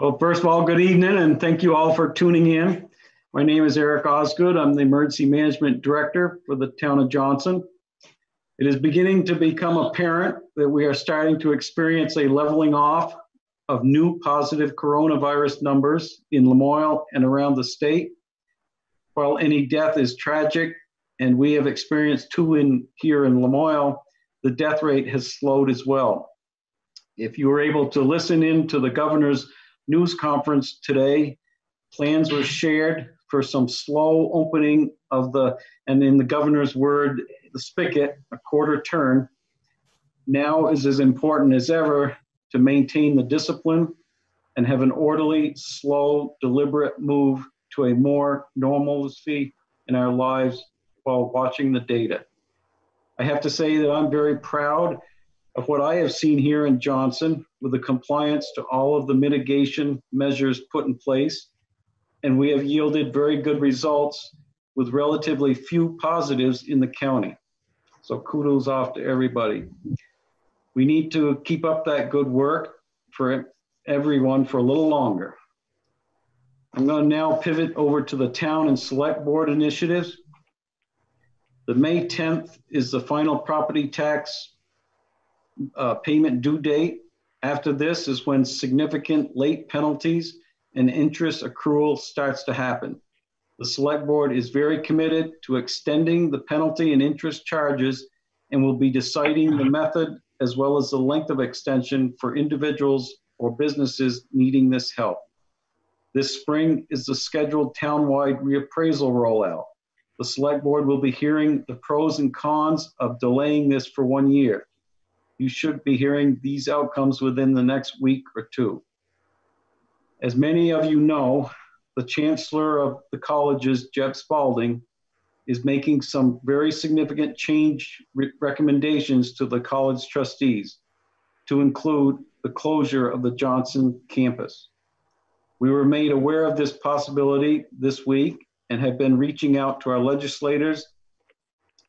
Well, first of all, good evening, and thank you all for tuning in. My name is Eric Osgood. I'm the Emergency Management Director for the town of Johnson. It is beginning to become apparent that we are starting to experience a leveling off of new positive coronavirus numbers in Lamoille and around the state. While any death is tragic, and we have experienced two here in Lamoille, the death rate has slowed as well. If you were able to listen in to the governor's news conference today, plans were shared for some slow opening of the, and in the governor's word, the spigot, a quarter turn. Now is as important as ever to maintain the discipline and have an orderly, slow, deliberate move to a more normalcy in our lives while watching the data. I have to say that I'm very proud of what I have seen here in Johnson with the compliance to all of the mitigation measures put in place. And we have yielded very good results with relatively few positives in the county. So kudos off to everybody. We need to keep up that good work for everyone for a little longer. I'm going to now pivot over to the town and select board initiatives. The May 10th is the final property tax payment due date. After this is when significant late penalties and interest accrual starts to happen. The select board is very committed to extending the penalty and interest charges and will be deciding the method as well as the length of extension for individuals or businesses needing this help. This spring is the scheduled townwide reappraisal rollout. The select board will be hearing the pros and cons of delaying this for 1 year. You should be hearing these outcomes within the next week or two. As many of you know, the chancellor of the colleges, Jeb Spaulding, is making some very significant change recommendations to the college trustees to include the closure of the Johnson campus. We were made aware of this possibility this week and have been reaching out to our legislators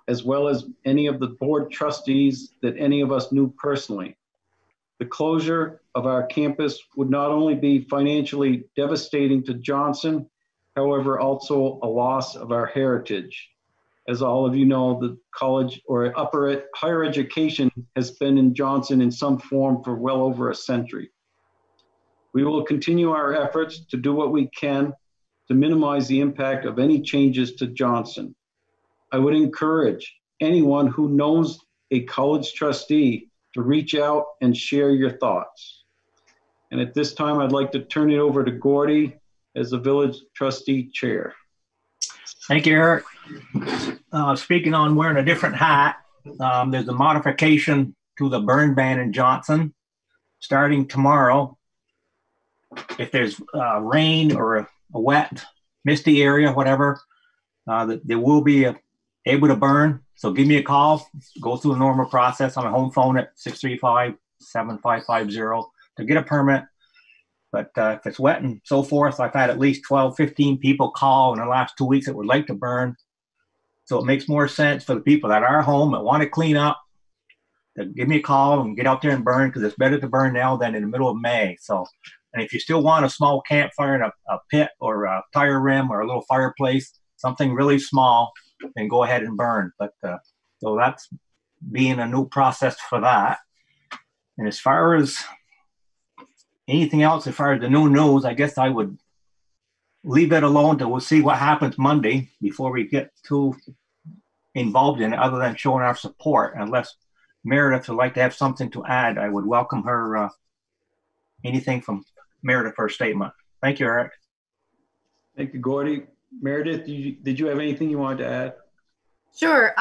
as well as any of the board trustees that any of us knew personally. The closure of our campus would not only be financially devastating to Johnson, however, also a loss of our heritage. As all of you know, the college or higher education has been in Johnson in some form for well over a century. We will continue our efforts to do what we can to minimize the impact of any changes to Johnson. I would encourage anyone who knows a college trustee to reach out and share your thoughts. And at this time, I'd like to turn it over to Gordy as the village trustee chair. Thank you, Eric. Speaking on wearing a different hat, there's a modification to the burn ban in Johnson. Starting tomorrow, if there's rain or a wet, misty area, whatever, there will be able to burn. So give me a call, go through the normal process on my home phone at 635-7550 to get a permit. But if it's wet and so forth, I've had at least 12, 15 people call in the last 2 weeks that would like to burn. So it makes more sense for the people that are home that want to clean up to give me a call and get out there and burn, because it's better to burn now than in the middle of May. So, and if you still want a small campfire in a pit or a tire rim or a little fireplace, something really small, and go ahead and burn. But so that's being a new process for that. And as far as anything else, as far as the new news, I guess I would leave it alone till we'll see what happens Monday before we get too involved in it, other than showing our support. Unless Meredith would like to have something to add, I would welcome her, anything from Meredith for her statement. Thank you, Eric. Thank you, Gordy. Meredith, did you have anything you wanted to add? Sure.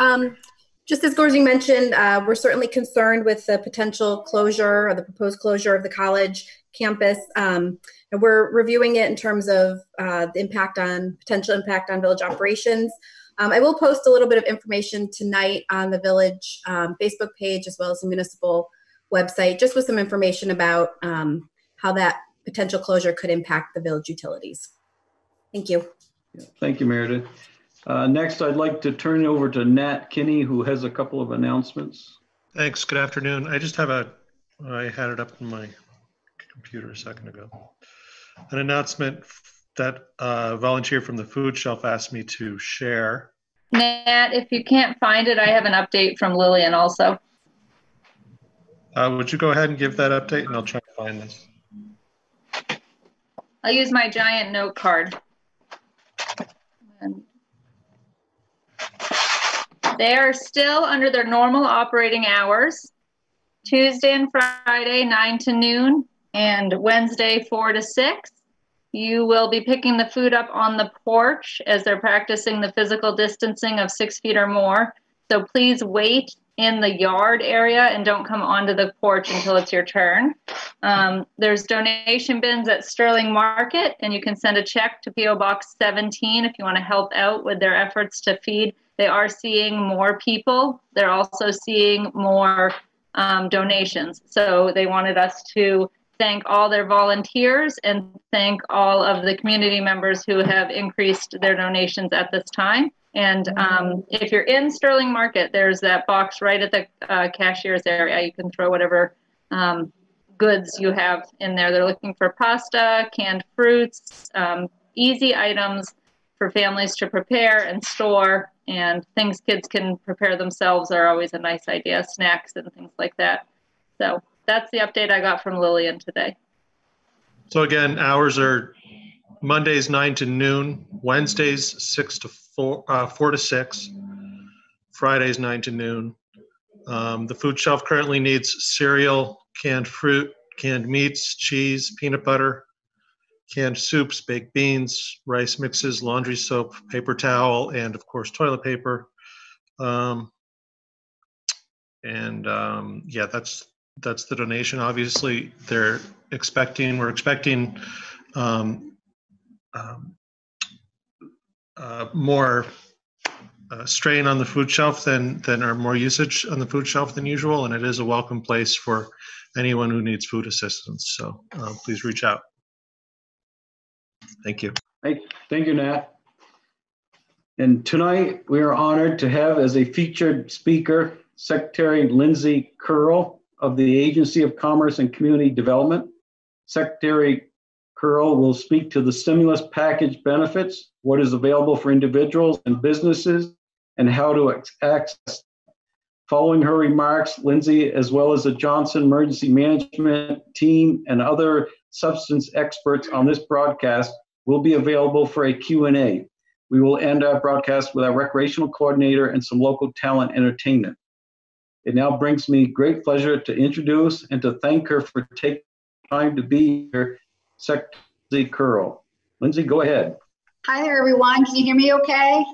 Just as Gordy mentioned, we're certainly concerned with the potential closure or the proposed closure of the college campus. And we're reviewing it in terms of the impact on, potential impact on village operations. I will post a little bit of information tonight on the village Facebook page as well as the municipal website, just with some information about how that potential closure could impact the village utilities. Thank you. Thank you, Meredith. Next, I'd like to turn it over to Nat Kinney, who has a couple of announcements. Thanks. Good afternoon. I had it up on my computer a second ago. an announcement that a volunteer from the food shelf asked me to share. Nat, if you can't find it, I have an update from Lillian also. Would you go ahead and give that update, and I'll try to find this. I'll use my giant note card. They are still under their normal operating hours, Tuesday and Friday, 9 to noon, and Wednesday, 4 to 6. You will be picking the food up on the porch as they're practicing the physical distancing of 6 feet or more. So please wait in the yard area and don't come onto the porch until it's your turn. There's donation bins at Sterling Market, and you can send a check to PO Box 17 if you want to help out with their efforts to feed. They are seeing more people. They're also seeing more donations. So they wanted us to thank all their volunteers and thank all of the community members who have increased their donations at this time. And if you're in Sterling Market, there's that box right at the cashier's area. You can throw whatever goods you have in there. They're looking for pasta, canned fruits, easy items for families to prepare and store, and things kids can prepare themselves are always a nice idea, snacks and things like that. So that's the update I got from Lillian today. So again, hours are Mondays 9 to noon, Wednesdays 4 to 6, Fridays 9 to noon. The food shelf currently needs cereal, canned fruit, canned meats, cheese, peanut butter, canned soups, baked beans, rice mixes, laundry soap, paper towel, and of course toilet paper. Yeah, that's the donation. Obviously, we're expecting more strain on the food shelf or more usage on the food shelf than usual, and it is a welcome place for anyone who needs food assistance. So please reach out. Thank you. Thank you, Nat. And tonight we are honored to have as a featured speaker, Secretary Lindsay Kurrle of the Agency of Commerce and Community Development. Secretary Kurrle will speak to the stimulus package benefits, what is available for individuals and businesses, and how to access. Following her remarks, Lindsay, as well as the Johnson Emergency Management team and other substance experts on this broadcast, will be available for a Q&A. We will end our broadcast with our recreational coordinator and some local talent entertainment. It now brings me great pleasure to introduce and to thank her for taking time to be here, Secretary Kurrle. Lindsay, go ahead. Hi there, everyone. Can you hear me okay?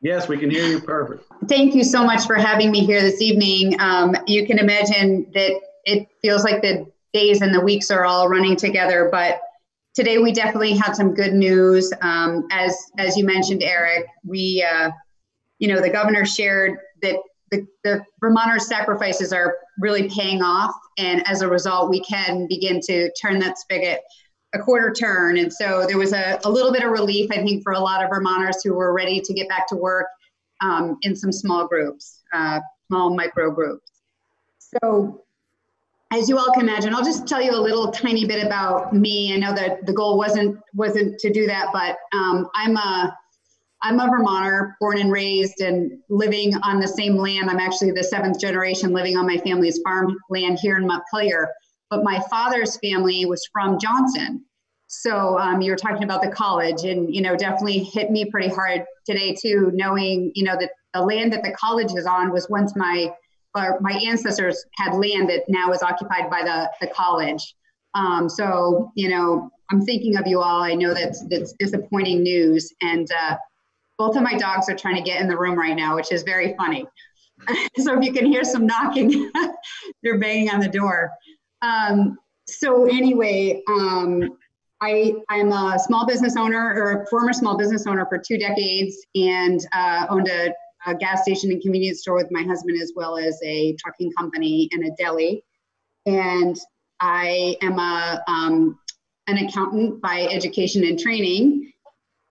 Yes, we can hear you perfect. Thank you so much for having me here this evening. You can imagine that it feels like the days and the weeks are all running together, but today we definitely had some good news. As you mentioned, Eric, we, the governor shared that the Vermonters' sacrifices are really paying off, and as a result, we can begin to turn that spigot a quarter turn. And so there was a little bit of relief, I think, for a lot of Vermonters who were ready to get back to work in some small groups, small micro groups. So, as you all can imagine, I'll just tell you a little tiny bit about me. I know that the goal wasn't to do that, but I'm a Vermonter, born and raised and living on the same land. I'm actually the seventh generation living on my family's farmland here in Montpelier. But my father's family was from Johnson. So you were talking about the college, and definitely hit me pretty hard today too, knowing that the land that the college is on was once my ancestors had land that now is occupied by the college. So, I'm thinking of you all. I know that's disappointing news. And both of my dogs are trying to get in the room right now, which is very funny. So if you can hear some knocking, they're banging on the door. I'm a small business owner, or a former small business owner, for 2 decades, and owned a gas station and convenience store with my husband, as well as a trucking company and a deli. And I am an accountant by education and training.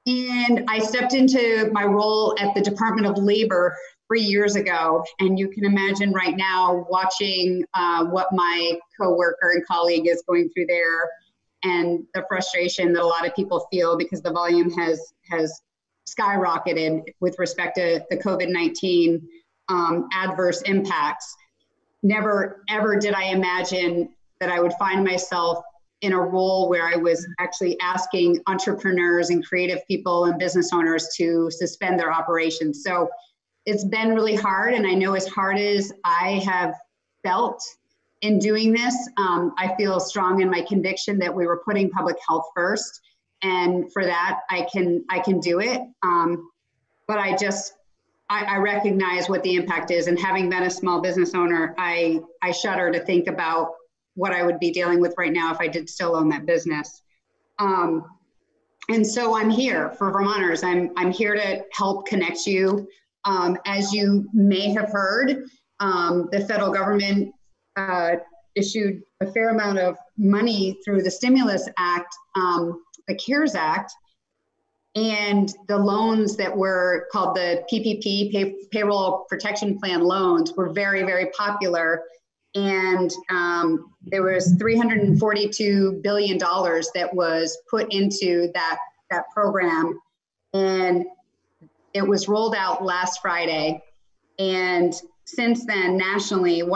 And I stepped into my role at the Department of Labor 3 years ago. And you can imagine right now watching what my coworker and colleague is going through there, and the frustration that a lot of people feel because the volume has skyrocketed with respect to the COVID-19 adverse impacts. Never ever did I imagine that I would find myself in a role where I was actually asking entrepreneurs and creative people and business owners to suspend their operations. So it's been really hard, and I know as hard as I have felt in doing this, I feel strong in my conviction that we were putting public health first, and for that I can do it. But I recognize what the impact is, and having been a small business owner, I shudder to think about what I would be dealing with right now if I did still own that business. And so I'm here for Vermonters. I'm here to help connect you. As you may have heard, the federal government issued a fair amount of money through the Stimulus Act, the CARES Act, and the loans that were called the PPP, Payroll Protection Plan loans, were very, very popular. And there was $342 billion that was put into that program. And it was rolled out last Friday. And since then, nationally, over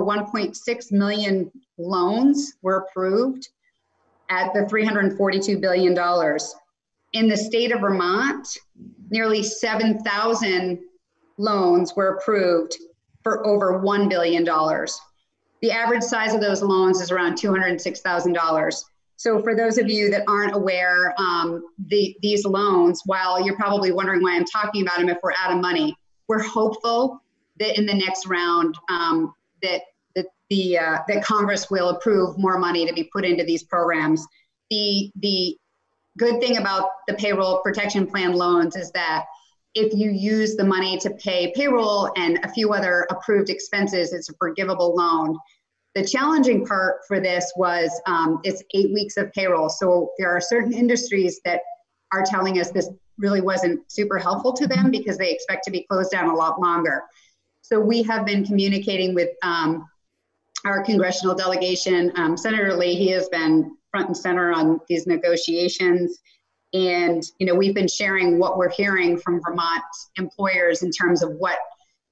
1.6 million loans were approved at the $342 billion. In the state of Vermont, nearly 7,000 loans were approved for over $1 billion. The average size of those loans is around $206,000. So for those of you that aren't aware, these loans, while you're probably wondering why I'm talking about them if we're out of money, we're hopeful that in the next round that Congress will approve more money to be put into these programs. The good thing about the Payroll Protection Plan loans is that if you use the money to pay payroll and a few other approved expenses, it's a forgivable loan. The challenging part for this was it's 8 weeks of payroll. So there are certain industries that are telling us this really wasn't super helpful to them because they expect to be closed down a lot longer. So we have been communicating with our congressional delegation. Senator Leahy has been front and center on these negotiations. And, you know, we've been sharing what we're hearing from Vermont employers in terms of what,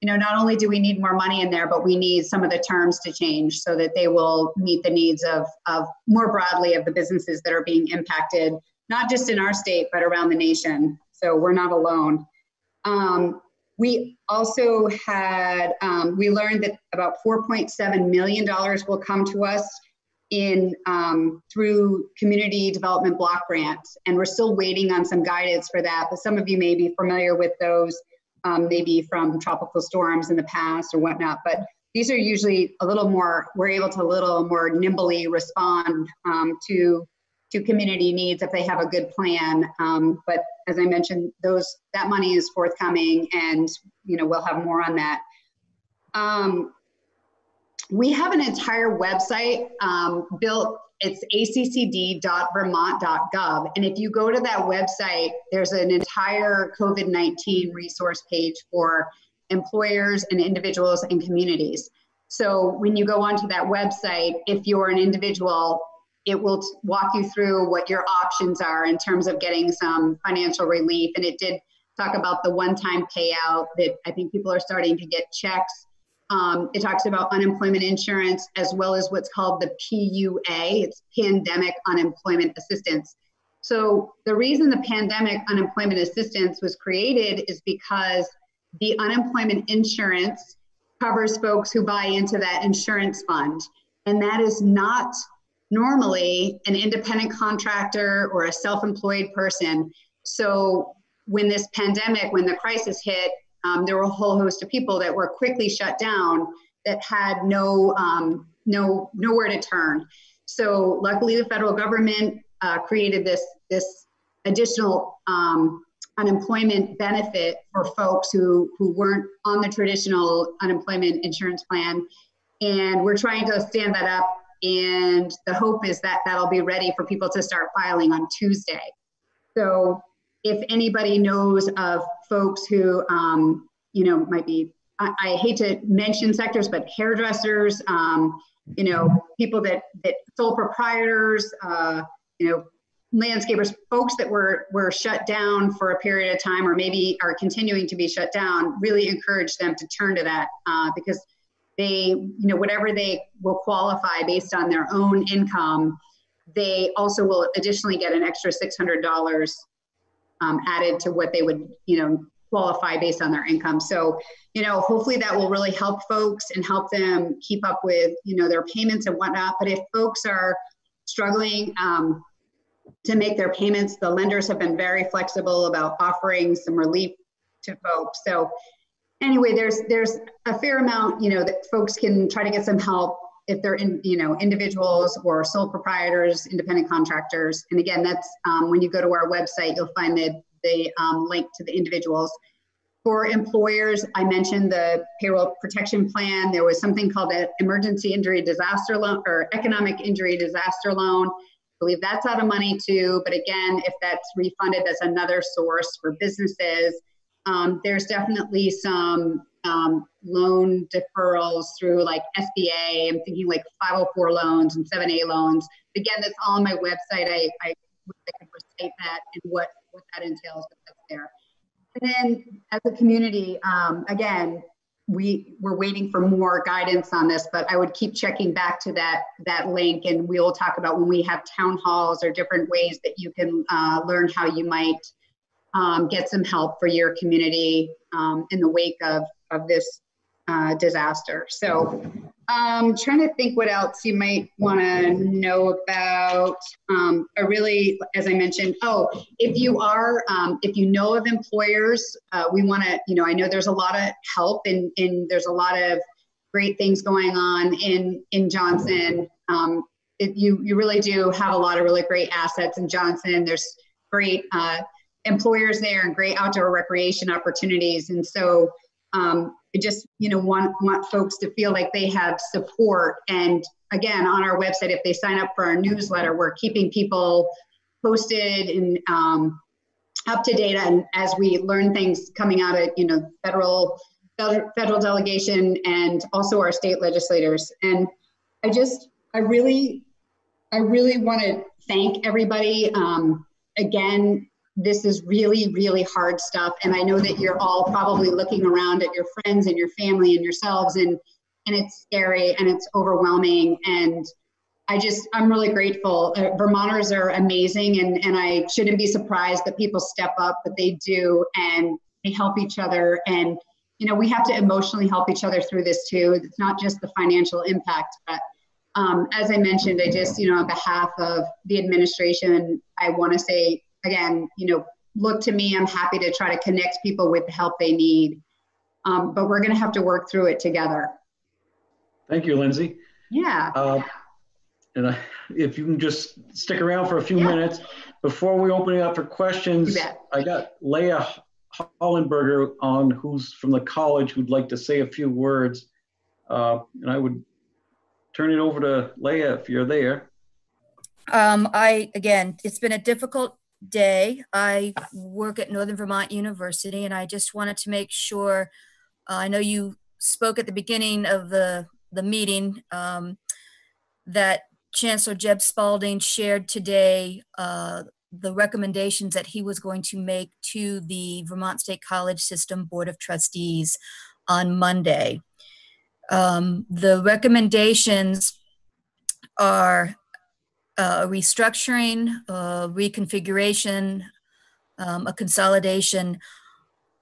you know, not only do we need more money in there, but we need some of the terms to change so that they will meet the needs of more broadly of the businesses that are being impacted, not just in our state, but around the nation. So we're not alone. We also had, we learned that about $4.7 million will come to us in through community development block grants. And we're still waiting on some guidance for that, but some of you may be familiar with those maybe from tropical storms in the past or whatnot, but these are usually a little more, we're able to a little more nimbly respond to community needs if they have a good plan. But as I mentioned, that money is forthcoming, and you know, we'll have more on that. We have an entire website built. It's accd.vermont.gov. And if you go to that website, there's an entire COVID-19 resource page for employers and individuals and communities. So when you go onto that website, if you're an individual, it will walk you through what your options are in terms of getting some financial relief. And it did talk about the one-time payout that I think people are starting to get checks. It talks about unemployment insurance, as well as what's called the PUA, it's Pandemic Unemployment Assistance. So the reason the Pandemic Unemployment Assistance was created is because the unemployment insurance covers folks who buy into that insurance fund. And that is not normally an independent contractor or a self-employed person. So when this pandemic, when the crisis hit, there were a whole host of people that were quickly shut down that had nowhere to turn. So luckily, the federal government created this additional unemployment benefit for folks who weren't on the traditional unemployment insurance plan. And we're trying to stand that up. And the hope is that that'll be ready for people to start filing on Tuesday. So if anybody knows of folks who, you know, might be I hate to mention sectors, but hairdressers, you know, people that sole proprietors, you know, landscapers, folks that were shut down for a period of time, or maybe are continuing to be shut down, really encourage them to turn to that, because they, you know, whatever they will qualify based on their own income, they also will additionally get an extra $600 added to what they would, you know, qualify based on their income. So, you know, hopefully that will really help folks and help them keep up with, you know, their payments and whatnot. But if folks are struggling to make their payments, the lenders have been very flexible about offering some relief to folks. So anyway, there's a fair amount, you know, that folks can try to get some help if they're, in, you know, individuals or sole proprietors, independent contractors. And again, that's when you go to our website, you'll find the link to the individuals. For employers, I mentioned the Payroll Protection Plan. There was something called an Emergency Injury Disaster Loan or Economic Injury Disaster Loan. I believe that's out of money too, but again, if that's refunded, that's another source for businesses. There's definitely some loan deferrals through like SBA. I'm thinking like 504 loans and 7A loans. Again, that's all on my website. I can recite that and what that entails, but that's there. And then as a community, again, we're waiting for more guidance on this, but I would keep checking back to that link, and we will talk about when we have town halls or different ways that you can learn how you might get some help for your community in the wake of this disaster. So trying to think what else you might want to know about. Really, as I mentioned, if you are, if you know of employers, we want to, you know, I know there's a lot of help and there's a lot of great things going on in Johnson. You really do have a lot of really great assets in Johnson. There's great employers there and great outdoor recreation opportunities. And so I just, you know, want folks to feel like they have support. And again, on our website, if they sign up for our newsletter, we're keeping people posted and up to date. And as we learn things coming out of, you know, federal delegation and also our state legislators. And I really want to thank everybody. Again, this is really, really hard stuff. And I know that you're all probably looking around at your friends and your family and yourselves, and it's scary and it's overwhelming. And I'm really grateful. Vermonters are amazing, and I shouldn't be surprised that people step up, but they do, and they help each other. And, you know, we have to emotionally help each other through this too. It's not just the financial impact, but as I mentioned, I just, you know, on behalf of the administration, I want to say, again, you know, look to me. I'm happy to try to connect people with the help they need, but we're going to have to work through it together. Thank you, Lindsay. Yeah. And if you can just stick around for a few minutes before we open it up for questions. I got Leah Hollenberger on, who's from the college, who'd like to say a few words, and I would turn it over to Leah if you're there. Again, it's been a difficult day. I work at Northern Vermont University, and I just wanted to make sure, I know you spoke at the beginning of the meeting, that Chancellor Jeb Spaulding shared today the recommendations that he was going to make to the Vermont State College System Board of Trustees on Monday. The recommendations are restructuring, reconfiguration, a consolidation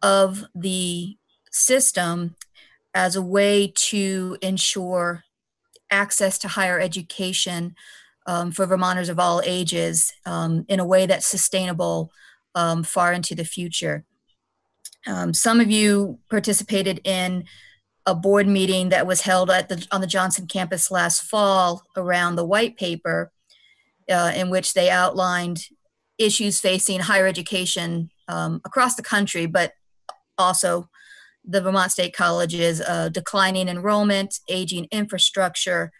of the system as a way to ensure access to higher education for Vermonters of all ages in a way that's sustainable far into the future. Some of you participated in a board meeting that was held on the Johnson campus last fall around the white paper, in which they outlined issues facing higher education across the country, but also the Vermont State College's declining enrollment, aging infrastructure,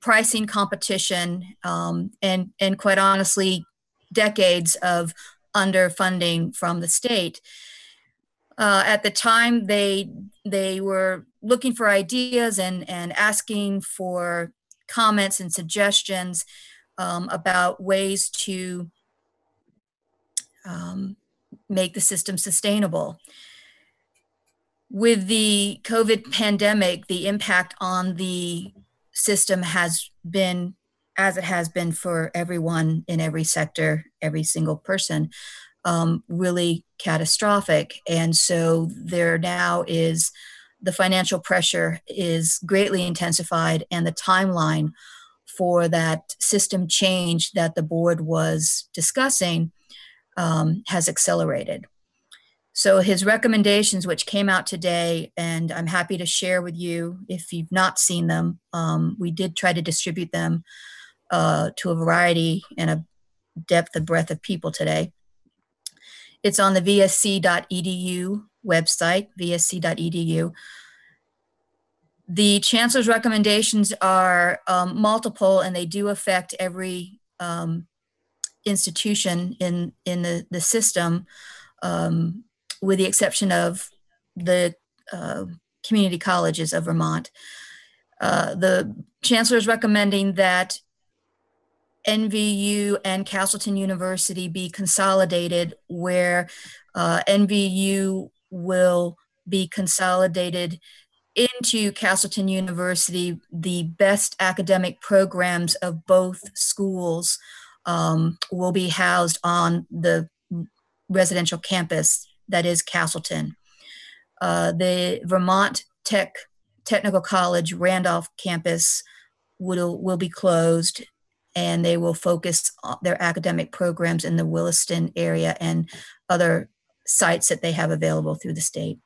pricing competition, and quite honestly, decades of underfunding from the state. At the time, they they were looking for ideas and asking for comments and suggestions about ways to make the system sustainable. With the COVID pandemic, the impact on the system has been, as it has been for everyone in every sector, every single person, really catastrophic. And so there now is, the financial pressure is greatly intensified, and the timeline for that system change that the board was discussing has accelerated. So his recommendations, which came out today, and I'm happy to share with you if you've not seen them, we did try to distribute them to a variety and a depth and breadth of people today. It's on the vsc.edu website, vsc.edu. The chancellor's recommendations are multiple, and they do affect every institution in the system, with the exception of the community colleges of Vermont. The chancellor is recommending that NVU and Castleton University be consolidated, where NVU will be consolidated into Castleton University, the best academic programs of both schools will be housed on the residential campus that is Castleton. The Vermont Technical College Randolph campus will be closed, and they will focus their academic programs in the Williston area and other sites that they have available through the state.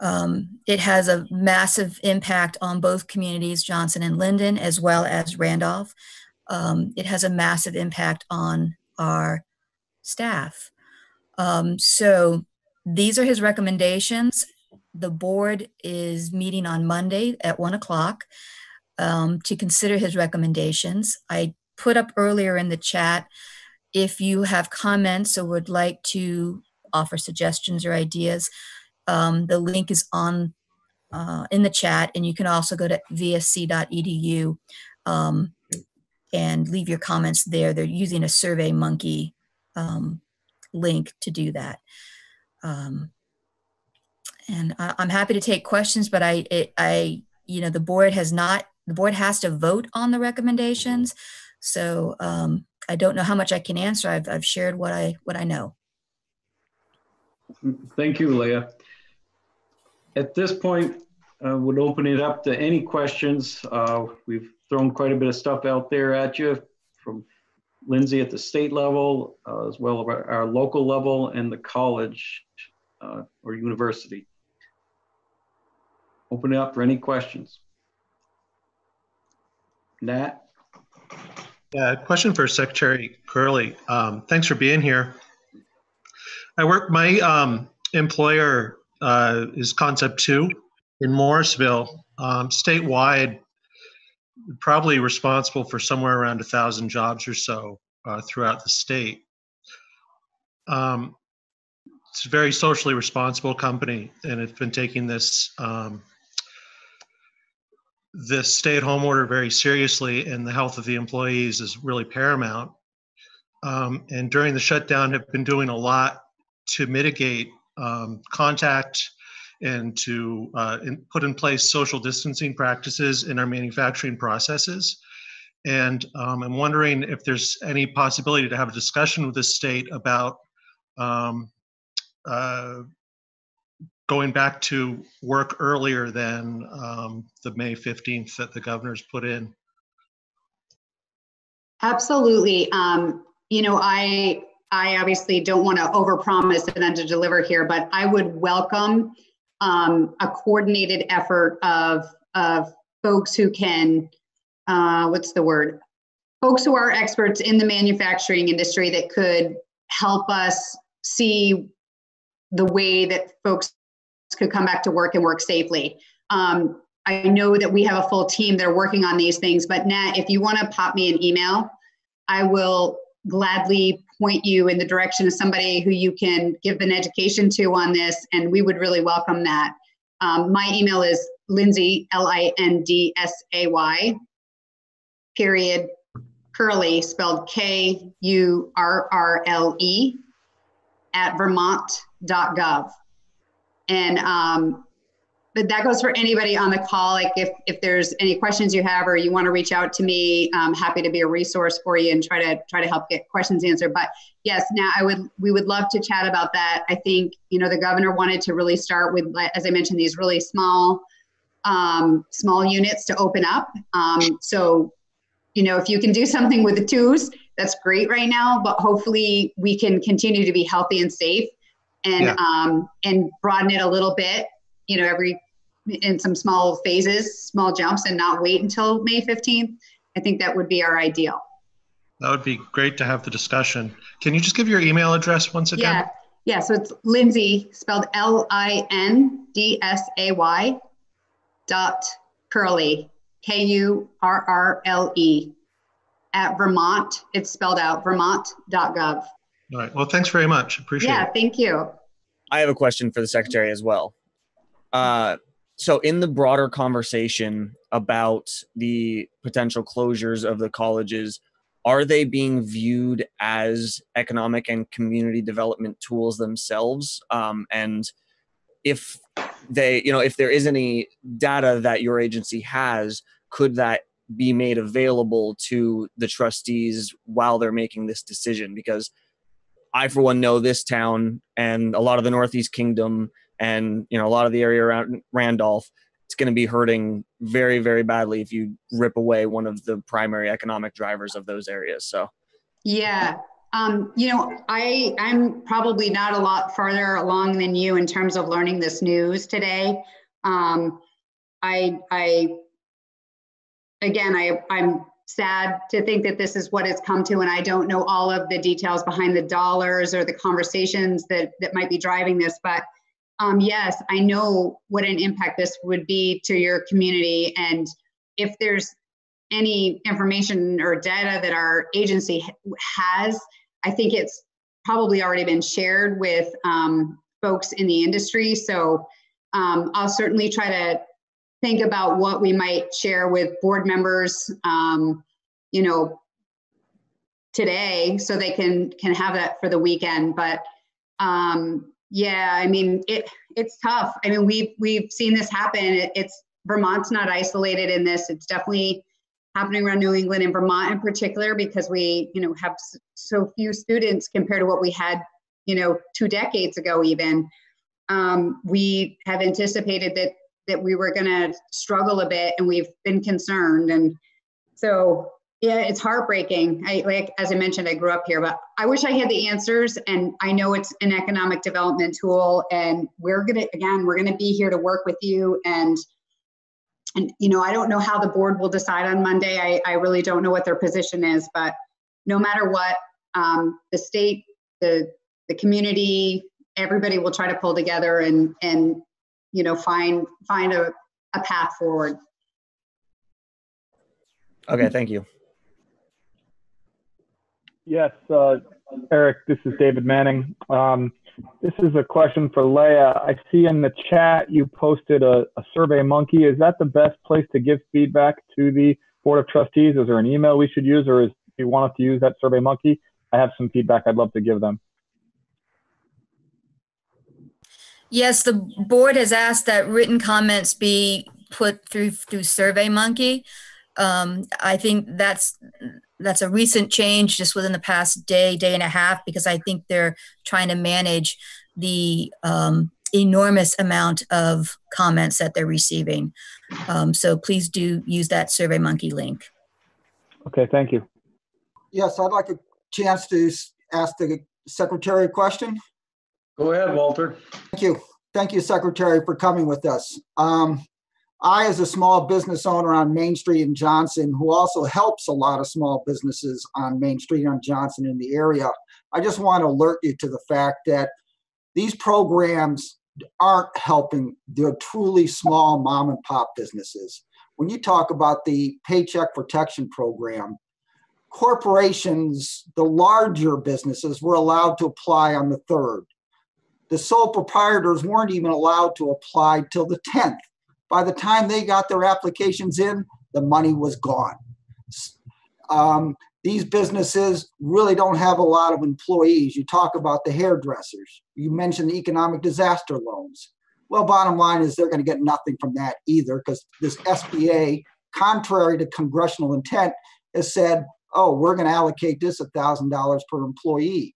It has a massive impact on both communities, Johnson and Lyndon, as well as Randolph. It has a massive impact on our staff. So these are his recommendations. The board is meeting on Monday at 1 o'clock to consider his recommendations. I put up earlier in the chat, if you have comments or would like to offer suggestions or ideas, the link is on in the chat, and you can also go to vsc.edu and leave your comments there. They're using a SurveyMonkey link to do that. And I'm happy to take questions, but the board has not, the board has to vote on the recommendations. So I don't know how much I can answer. I've shared what I know. Thank you, Leah. At this point, I would open it up to any questions. We've thrown quite a bit of stuff out there at you from Lindsay at the state level, as well as our local level and the college or university. Open it up for any questions. Nat? Yeah, question for Secretary Kurrle. Thanks for being here. My employer is Concept 2 in Morrisville, statewide, probably responsible for somewhere around 1,000 jobs or so throughout the state. It's a very socially responsible company, and it's been taking this this stay-at-home order very seriously, and the health of the employees is really paramount. And during the shutdown have been doing a lot to mitigate contact and to put in place social distancing practices in our manufacturing processes. And I'm wondering if there's any possibility to have a discussion with the state about going back to work earlier than the May 15th that the governor's put in. Absolutely. You know, I obviously don't want to overpromise and underdeliver here, but I would welcome a coordinated effort of folks who can, folks who are experts in the manufacturing industry that could help us see the way that folks could come back to work and work safely. I know that we have a full team that are working on these things, but Nat, if you want to pop me an email, I will gladly point you in the direction of somebody who you can give an education to on this, and we would really welcome that. My email is Lindsay, Lindsay, period, Kurrle, spelled Kurrle, @vermont.gov. And but that goes for anybody on the call. Like if there's any questions you have or you want to reach out to me, I'm happy to be a resource for you and try to help get questions answered. But yes, now we would love to chat about that. I think, you know, the governor wanted to really start with, as I mentioned, these really small units to open up. So, you know, if you can do something with the twos, that's great right now, but hopefully we can continue to be healthy and safe and, yeah, and broaden it a little bit, you know, in some small phases, small jumps, and not wait until May 15th. I think that would be our ideal. That would be great to have the discussion. Can you just give your email address once again? Yeah. So it's Lindsay, spelled Lindsay, .Kurrle, Kurrle, @Vermont. It's spelled out, vermont.gov. All right. Well, thanks very much. Appreciate it. Yeah, thank you. I have a question for the secretary as well. So in the broader conversation about the potential closures of the colleges, are they being viewed as economic and community development tools themselves? And if they, you know, if there is any data that your agency has, could that be made available to the trustees while they're making this decision? Because I, for one, know this town and a lot of the Northeast Kingdom, and, you know, a lot of the area around Randolph, it's going to be hurting very, very badly if you rip away one of the primary economic drivers of those areas. So, yeah, you know, I'm probably not a lot farther along than you in terms of learning this news today. I'm sad to think that this is what it's come to, and I don't know all of the details behind the dollars or the conversations that might be driving this, but yes, I know what an impact this would be to your community. And if there's any information or data that our agency has, I think it's probably already been shared with folks in the industry. So I'll certainly try to think about what we might share with board members, you know, today, so they can have that for the weekend. But yeah, I mean, it's tough. I mean, we've seen this happen. Vermont's not isolated in this. It's definitely happening around New England and Vermont in particular, because we, you know, have so few students compared to what we had, you know, 2 decades ago even. We have anticipated that we were going to struggle a bit, and we've been concerned. And so, yeah, it's heartbreaking. As I mentioned, I grew up here, but I wish I had the answers, and I know it's an economic development tool, and we're going to be here to work with you. And, you know, I don't know how the board will decide on Monday. I really don't know what their position is, but no matter what, the state, the community, everybody will try to pull together and, you know, find a path forward. Okay, thank you. Yes, Eric, this is David Manning. This is a question for Leah. I see in the chat you posted a SurveyMonkey. Is that the best place to give feedback to the Board of Trustees? Is there an email we should use, or do you want us to use that SurveyMonkey? I have some feedback I'd love to give them. Yes, the board has asked that written comments be put through SurveyMonkey. I think that's a recent change just within the past day and a half, because I think they're trying to manage the enormous amount of comments that they're receiving. So please do use that SurveyMonkey link. Okay, thank you. Yes, I'd like a chance to ask the secretary a question. Go ahead, Walter. Thank you. Thank you, Secretary, for coming with us. I, as a small business owner on Main Street in Johnson, who also helps a lot of small businesses on Main Street on Johnson in the area, I just want to alert you to the fact that these programs aren't helping the truly small mom and pop businesses. When you talk about the Paycheck Protection Program, corporations, the larger businesses, were allowed to apply on the 3rd. The sole proprietors weren't even allowed to apply till the 10th. By the time they got their applications in, the money was gone. These businesses really don't have a lot of employees. You talk about the hairdressers. You mentioned the economic disaster loans. Well, bottom line is they're going to get nothing from that either, because this SBA, contrary to congressional intent, has said, oh, we're going to allocate this $1,000 per employee.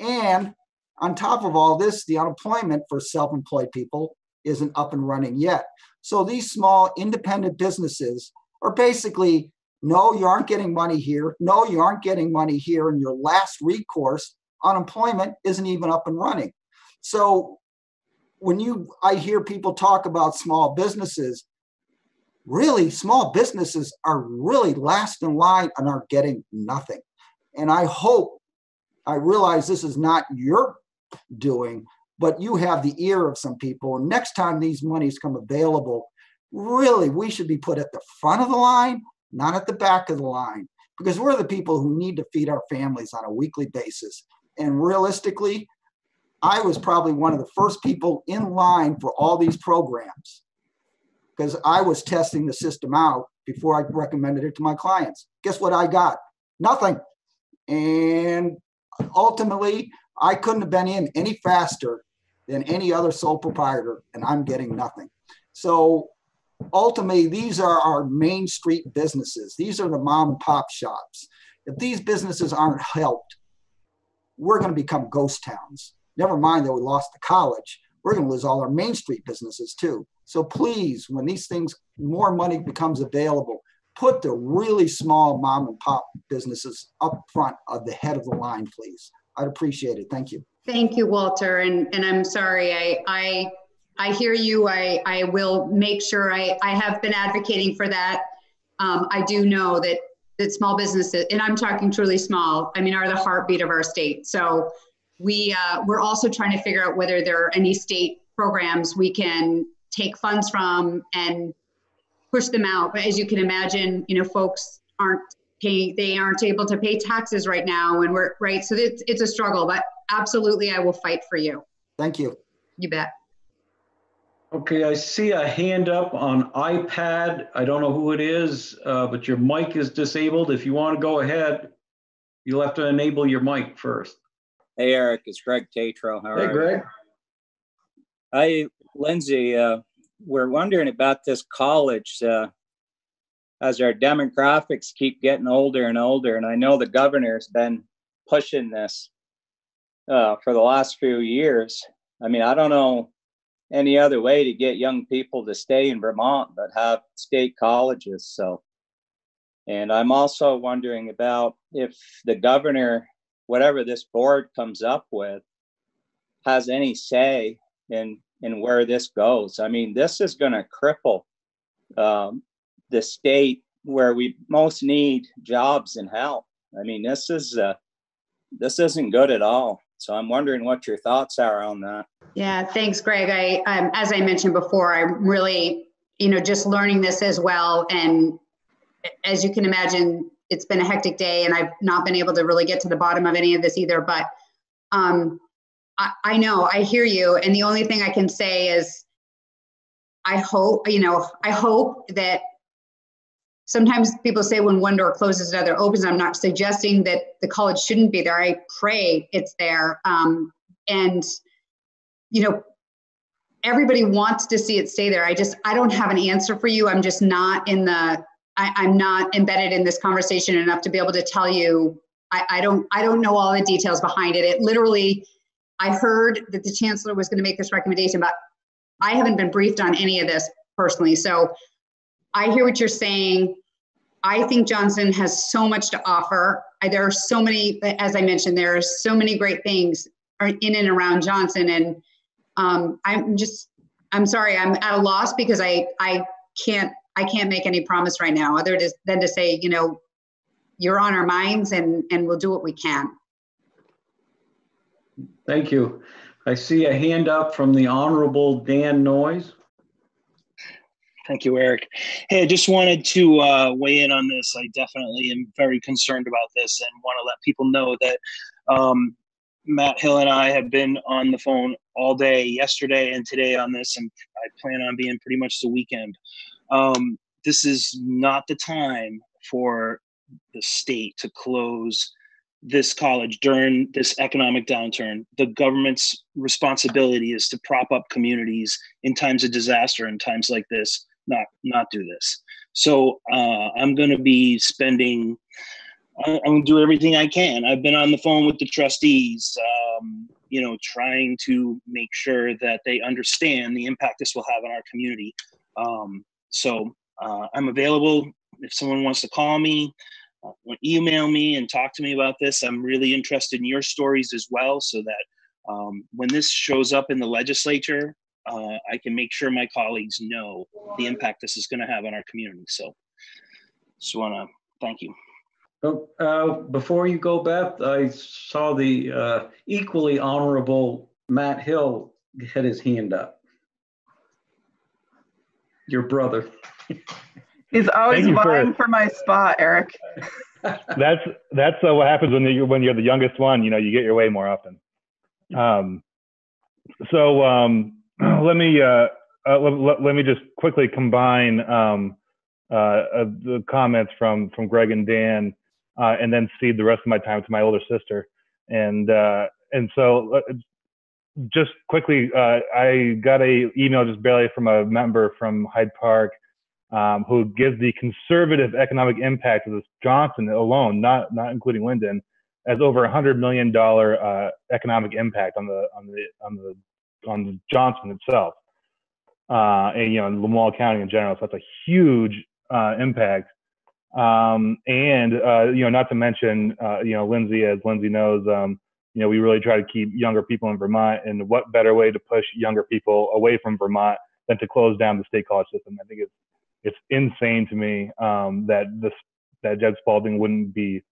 And on top of all this, the unemployment for self-employed people isn't up and running yet. So these small independent businesses are basically, no, you aren't getting money here. No, you aren't getting money here. And your last recourse, unemployment, isn't even up and running. So when I hear people talk about small businesses, really small businesses are really last in line and are getting nothing. And I realize this is not your doing, but you have the ear of some people. And next time these monies come available, really, we should be put at the front of the line, not at the back of the line, because we're the people who need to feed our families on a weekly basis. And realistically, I was probably one of the first people in line for all these programs, because I was testing the system out before I recommended it to my clients. Guess what I got? Nothing. And ultimately, I couldn't have been in any faster than any other sole proprietor, and I'm getting nothing. So ultimately, these are our main street businesses. These are the mom and pop shops. If these businesses aren't helped, we're going to become ghost towns. Never mind that we lost the college. We're going to lose all our main street businesses too. So please, when these things, more money becomes available, put the really small mom and pop businesses up front of the head of the line, please. I'd appreciate it. Thank you. Thank you, Walter. And I'm sorry, I hear you. I will make sure I have been advocating for that. I do know that small businesses, and I'm talking truly small, I mean, are the heartbeat of our state. So we're also trying to figure out whether there are any state programs we can take funds from and push them out. But as you can imagine, folks aren't able to pay taxes right now, and we're right. So it's a struggle, but absolutely I will fight for you. Thank you. You bet. Okay, I see a hand up on iPad. I don't know who it is, but your mic is disabled. If you want to go ahead, you'll have to enable your mic first. Hey, Eric, it's Greg Tatro. How are you? Hey, Greg. Lindsay, we're wondering about this college. As our demographics keep getting older and older, and I know the governor's been pushing this for the last few years. I mean, I don't know any other way to get young people to stay in Vermont but have state colleges. So, and I'm also wondering about if the governor, whatever this board comes up with, has any say in where this goes. I mean, this is going to cripple the state where we most need jobs and help. I mean, this isn't good at all. So I'm wondering what your thoughts are on that. Yeah, thanks, Greg. As I mentioned before, I'm really, just learning this as well. And as you can imagine, it's been a hectic day and I've not been able to really get to the bottom of any of this either. But I know, I hear you. And the only thing I can say is I hope that sometimes people say when one door closes, another opens. I'm not suggesting that the college shouldn't be there. I pray it's there. Everybody wants to see it stay there. I don't have an answer for you. I'm just not I'm not embedded in this conversation enough to be able to tell you. I don't know all the details behind it. It literally, I heard that the chancellor was going to make this recommendation, but I haven't been briefed on any of this personally. So I hear what you're saying. I think Johnson has so much to offer. There are so many, as I mentioned, there are so many great things in and around Johnson. And I'm sorry, I'm at a loss because I can't make any promise right now other than to say, you're on our minds and we'll do what we can. Thank you. I see a hand up from the Honorable Dan Noyes. Thank you, Eric. Hey, I just wanted to weigh in on this. I definitely am very concerned about this and want to let people know that Matt Hill and I have been on the phone all day yesterday and today on this, and I plan on being pretty much the weekend. This is not the time for the state to close this college during this economic downturn. The government's responsibility is to prop up communities in times of disaster, in times like this, not do this. So I'm going to be spending, I'm going to do everything I can. I've been on the phone with the trustees, you know, trying to make sure that they understand the impact this will have on our community. So I'm available if someone wants to call me, email me and talk to me about this. I'm really interested in your stories as well, so that when this shows up in the legislature, I can make sure my colleagues know the impact this is going to have on our community. So just want to thank you. Well, before you go, Beth, I saw the equally honorable Matt Hill had his hand up. Your brother. He's always vying for my spot, Eric. That's what happens when you're the youngest one. You know, you get your way more often. Let me just quickly combine the comments from Greg and Dan. And then cede the rest of my time to my older sister, and so just quickly, I got an email just barely from a member from Hyde Park who gives the conservative economic impact of this Johnson alone, not including Lyndon, as over $100 million economic impact on the Johnson itself, and you know, in Lamoille County in general. So that's a huge impact. You know, not to mention, you know, Lindsay, as Lindsay knows, you know, we really try to keep younger people in Vermont, and what better way to push younger people away from Vermont than to close down the state college system? I think it's insane to me, that Jeb Spaulding wouldn't be,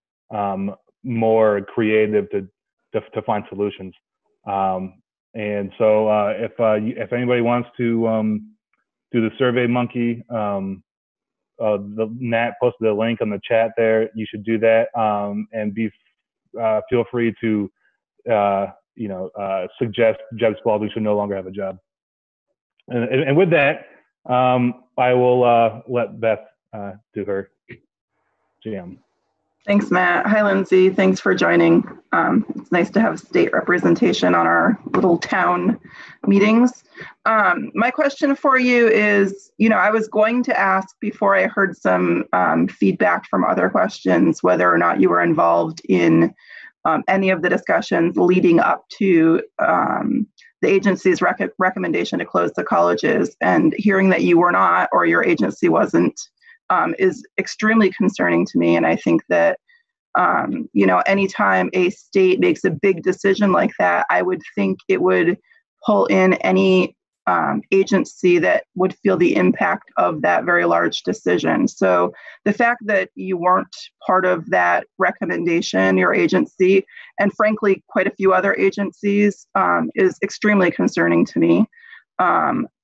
more creative to find solutions. And so, if anybody wants to, do the Survey Monkey, Nat posted the link on the chat there. You should do that, and feel free to suggest Jeb Spaulding should no longer have a job. And with that, I will let Beth do her jam. Thanks, Matt. Hi, Lindsay. Thanks for joining. It's nice to have state representation on our little town meetings. My question for you is, you know, I was going to ask before I heard some feedback from other questions whether or not you were involved in any of the discussions leading up to the agency's recommendation to close the colleges, and hearing that you were not, or your agency wasn't, is extremely concerning to me. And I think that, you know, anytime a state makes a big decision like that, I would think it would pull in any agency that would feel the impact of that very large decision. So the fact that you weren't part of that recommendation, your agency, and frankly, quite a few other agencies, is extremely concerning to me.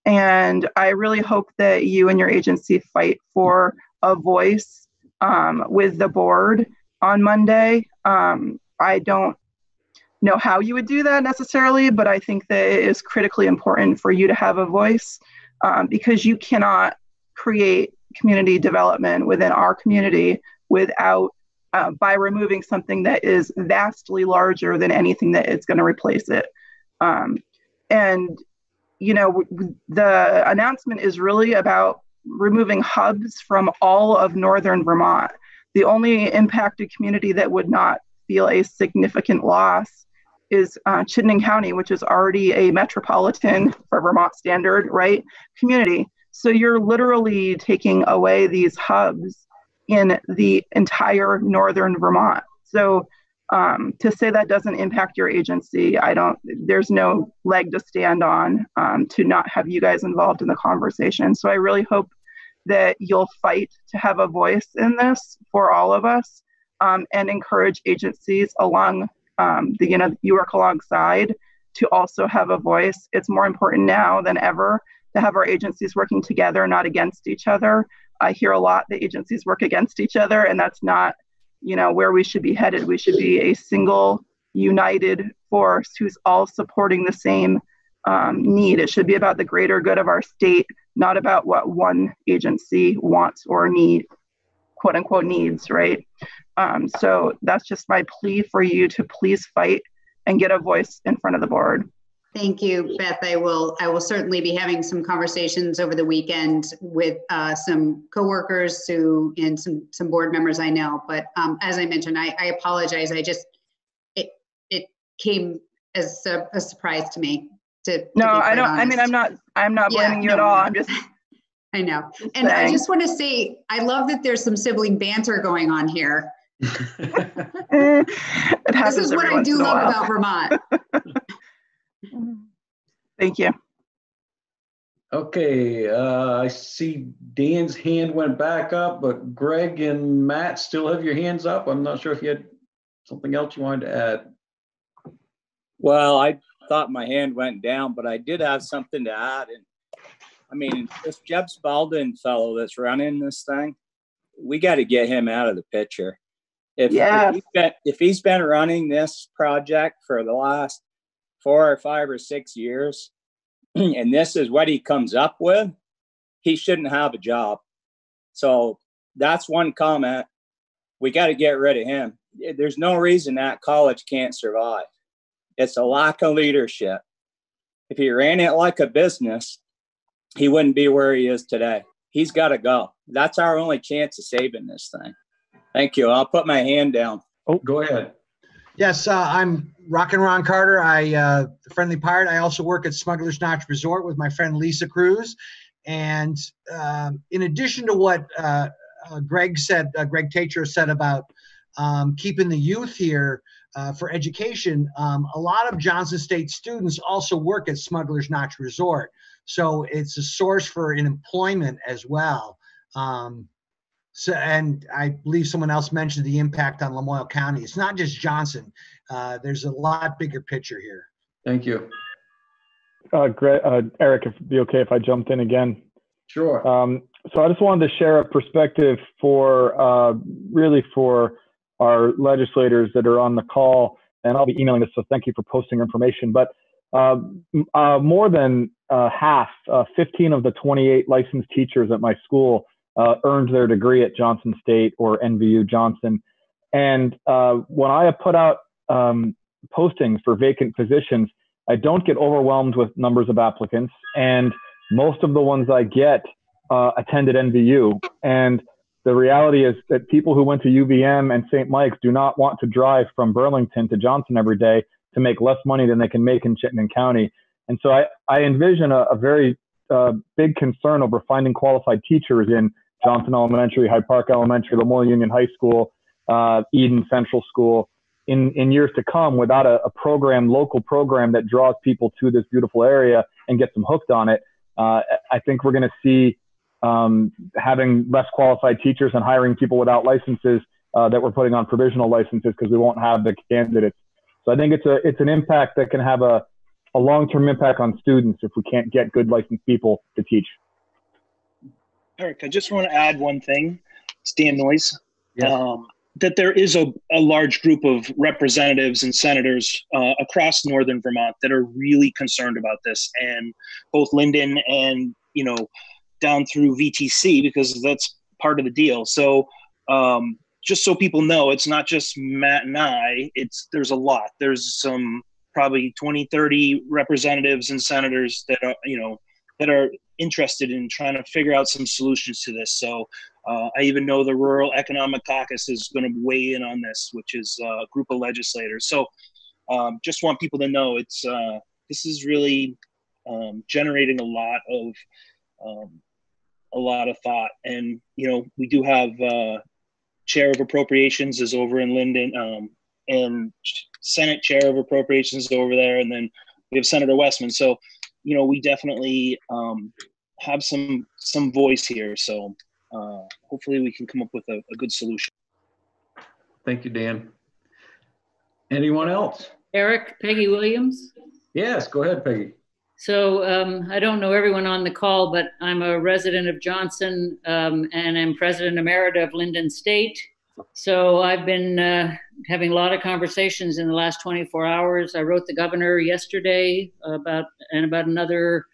And I really hope that you and your agency fight for a voice with the board on Monday. I don't know how you would do that necessarily, but I think that it is critically important for you to have a voice, because you cannot create community development within our community without by removing something that is vastly larger than anything that it's going to replace it. And you know, the announcement is really about removing hubs from all of Northern Vermont. The only impacted community that would not feel a significant loss is Chittenden County, which is already a metropolitan, for Vermont standard, right, community. So you're literally taking away these hubs in the entire Northern Vermont. So to say that doesn't impact your agency, there's no leg to stand on, to not have you guys involved in the conversation. So I really hope that you'll fight to have a voice in this for all of us, and encourage agencies along, you know, you work alongside, to also have a voice. It's more important now than ever to have our agencies working together, not against each other. I hear a lot that agencies work against each other, and that's not, you know, where we should be headed. We should be a single, united force who's all supporting the same need. It should be about the greater good of our state, not about what one agency wants or need, quote unquote needs, right? So that's just my plea for you to please fight and get a voice in front of the board. Thank you, Beth. I will certainly be having some conversations over the weekend with some coworkers and some board members I know. But as I mentioned, I apologize. I just, it came as a surprise to me. No, I don't. Honest. I mean, I'm not blaming you at all. I'm just. I know, and saying. I just want to say, I love that there's some sibling banter going on here. This is what I do love about Vermont. Thank you. Okay, I see Dan's hand went back up, but Greg and Matt still have your hands up. I'm not sure if you had something else you wanted to add. Well, I thought my hand went down, but I did have something to add. And I mean, this Jeb Spaulding fellow that's running this thing, we got to get him out of the picture. If he's been running this project for the last 4 or 5 or 6 years, and this is what he comes up with, he shouldn't have a job. So that's one comment. We got to get rid of him. There's no reason that college can't survive. It's a lack of leadership. If he ran it like a business, he wouldn't be where he is today. He's got to go. That's our only chance of saving this thing. Thank you. I'll put my hand down. Oh, go ahead. Yes, I'm Rock and Ron Carter. The Friendly Pirate. I also work at Smuggler's Notch Resort with my friend Lisa Cruz. And in addition to what Greg said, Greg Tatro said about keeping the youth here for education, a lot of Johnson State students also work at Smuggler's Notch Resort. So it's a source for an employment as well. So, and I believe someone else mentioned the impact on Lamoille County. It's not just Johnson. There's a lot bigger picture here. Thank you. Eric, if it'd be okay if I jumped in again. Sure. So I just wanted to share a perspective for really for our legislators that are on the call, and I'll be emailing this, so thank you for posting your information. But more than half, 15 of the 28 licensed teachers at my school earned their degree at Johnson State or NVU Johnson. And when I put out postings for vacant positions, I don't get overwhelmed with numbers of applicants. And most of the ones I get attended NVU. And the reality is that people who went to UVM and St. Mike's do not want to drive from Burlington to Johnson every day to make less money than they can make in Chittenden County. And so I envision a very big concern over finding qualified teachers in Johnson Elementary, Hyde Park Elementary, Lamoille Union High School, Eden Central School in years to come without a program, local program that draws people to this beautiful area and gets them hooked on it. I think we're going to see having less qualified teachers and hiring people without licenses that we're putting on provisional licenses because we won't have the candidates. So I think it's an impact that can have a long-term impact on students if we can't get good licensed people to teach. Eric, I just want to add one thing. It's Dan Noyes. Yeah. That there is a large group of representatives and senators across Northern Vermont that are really concerned about this, and both Lyndon and, you know, down through VTC, because that's part of the deal. So just so people know, it's not just Matt and I, there's a lot. There's some probably 20, 30 representatives and senators that are, you know, that are interested in trying to figure out some solutions to this. So I even know the Rural Economic Caucus is going to weigh in on this, which is a group of legislators. So just want people to know it's this is really generating a lot of thought. And, you know, we do have Chair of Appropriations is over in Linden, and Senate Chair of Appropriations is over there. And then we have Senator Westman. So, you know, we definitely have some voice here. So hopefully we can come up with a good solution. Thank you, Dan. Anyone else? Eric, Peggy Williams. Yes, go ahead, Peggy. So I don't know everyone on the call, but I'm a resident of Johnson and I'm president emerita of Lyndon State. So I've been having a lot of conversations in the last 24 hours. I wrote the governor yesterday about another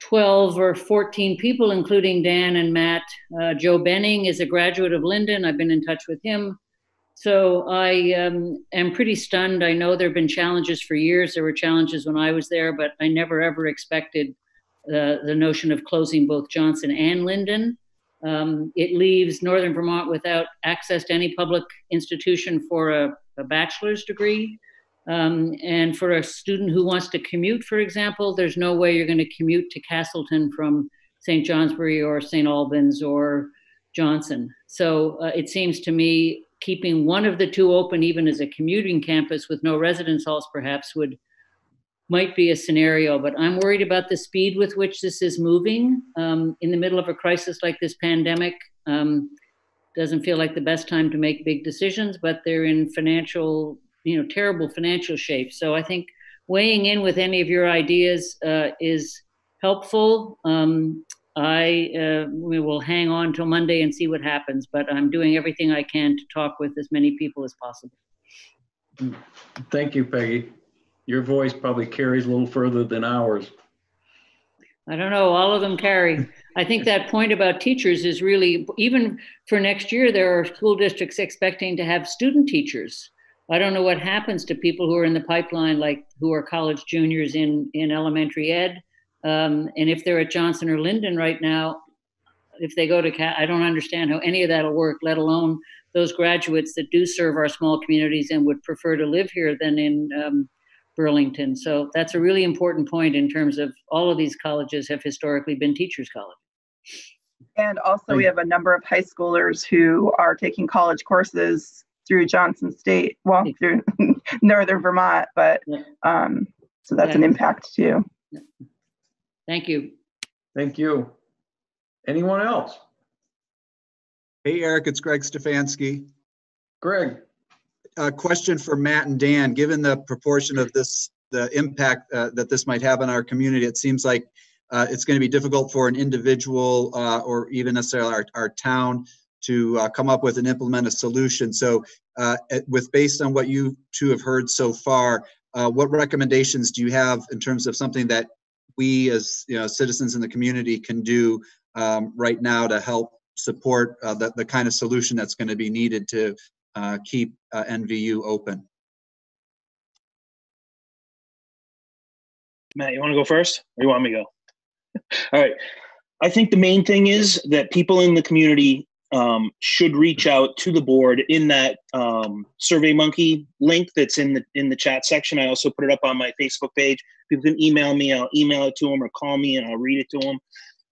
12 or 14 people, including Dan and Matt. Joe Benning is a graduate of Lyndon. I've been in touch with him. So I am pretty stunned. I know there have been challenges for years. There were challenges when I was there, but I never ever expected the notion of closing both Johnson and Lyndon. It leaves Northern Vermont without access to any public institution for a bachelor's degree. And for a student who wants to commute, for example, there's no way you're going to commute to Castleton from St. Johnsbury or St. Albans or Johnson. So it seems to me keeping one of the two open, even as a commuting campus with no residence halls, perhaps might be a scenario, but I'm worried about the speed with which this is moving in the middle of a crisis like this pandemic. Doesn't feel like the best time to make big decisions, but they're in financial, terrible financial shape. So I think weighing in with any of your ideas is helpful. We will hang on till Monday and see what happens, but I'm doing everything I can to talk with as many people as possible. Thank you, Peggy. Your voice probably carries a little further than ours. I don't know, all of them carry. I think that point about teachers is really, even for next year, there are school districts expecting to have student teachers. I don't know what happens to people who are in the pipeline, like who are college juniors in elementary ed. And if they're at Johnson or Lyndon right now, if they go to I don't understand how any of that'll work, let alone those graduates that do serve our small communities and would prefer to live here than in Burlington. So that's a really important point in terms of all of these colleges have historically been teachers' college. And also we have a number of high schoolers who are taking college courses through Johnson State, well, through Northern Vermont, but so that's an impact too. Thank you. Thank you. Anyone else? Hey, Eric, it's Greg Stefanski. Greg. A question for Matt and Dan. Given the proportion of this, the impact that this might have on our community, it seems like it's going to be difficult for an individual or even necessarily our town to come up with and implement a solution. So based on what you two have heard so far, what recommendations do you have in terms of something that we as citizens in the community can do right now to help support the kind of solution that's going to be needed to keep NVU open? Matt, you want to go first or you want me to go? All right. I think the main thing is that people in the community should reach out to the board in that SurveyMonkey link that's in the chat section. I also put it up on my Facebook page. People can email me. I'll email it to them or call me and I'll read it to them.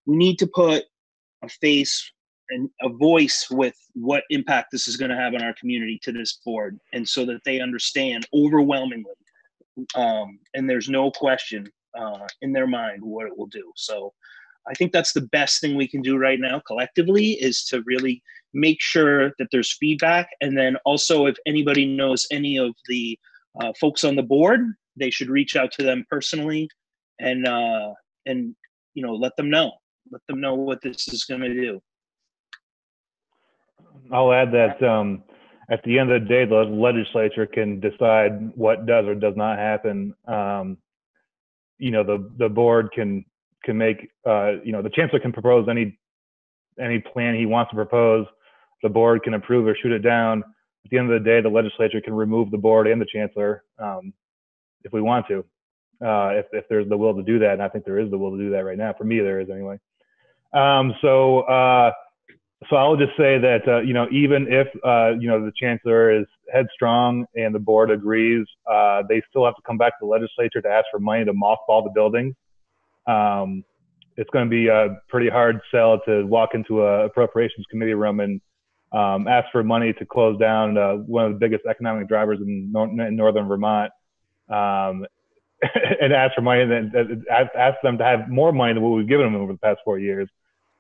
We need to put a face and a voice with what impact this is going to have on our community to this board, and so that they understand overwhelmingly and there's no question in their mind what it will do. So I think that's the best thing we can do right now collectively, is to really make sure that there's feedback. And then also, if anybody knows any of the folks on the board, they should reach out to them personally and let them know what this is going to do. I'll add that at the end of the day, the legislature can decide what does or does not happen. The board can make, the chancellor can propose any plan he wants to propose. The board can approve or shoot it down. At the end of the day, the legislature can remove the board and the chancellor if we want to, if there's the will to do that. And I think there is the will to do that right now. For me, there is anyway. So I'll just say that, even if, the chancellor is headstrong and the board agrees, they still have to come back to the legislature to ask for money to mothball the buildings. It's going to be a pretty hard sell to walk into an appropriations committee room and ask for money to close down one of the biggest economic drivers in Northern Vermont and ask for money and ask them to have more money than what we've given them over the past 4 years,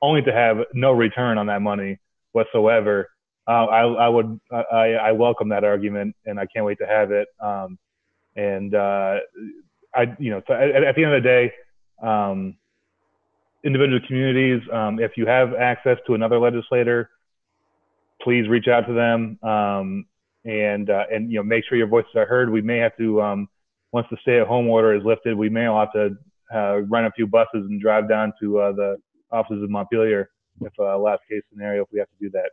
only to have no return on that money whatsoever. I welcome that argument, and I can't wait to have it. At the end of the day, individual communities, if you have access to another legislator, please reach out to them and you know, make sure your voices are heard. We may have to, once the stay-at-home order is lifted, we may all have to run a few buses and drive down to the offices of Montpelier if last case scenario, if we have to do that.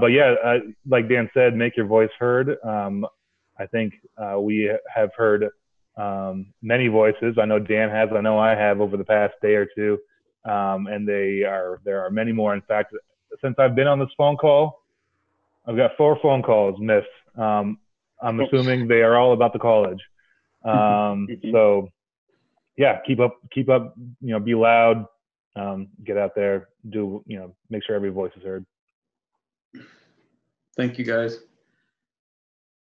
But yeah, like Dan said, make your voice heard. I think we have heard many voices. I know Dan has, I know I have over the past day or two. And there are many more. In fact, since I've been on this phone call, I've got 4 phone calls missed. I'm assuming they are all about the college. So yeah, keep up, you know, be loud, get out there, do, you know, make sure every voice is heard. Thank you guys.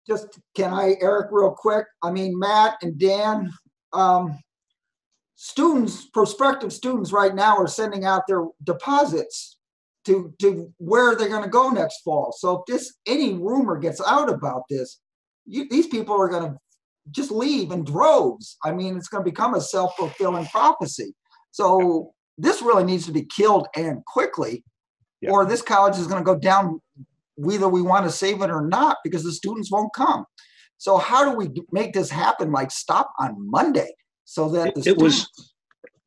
Just, can I, Eric, real quick? I mean, Matt and Dan, prospective students right now are sending out their deposits to where they're going to go next fall. So if this, any rumor gets out about this, these people are going to just leave in droves. I mean, it's going to become a self-fulfilling prophecy. So this really needs to be killed, and quickly, yeah, or this college is going to go down whether we want to save it or not, because the students won't come. So how do we make this happen? Like, stop on Monday, so that the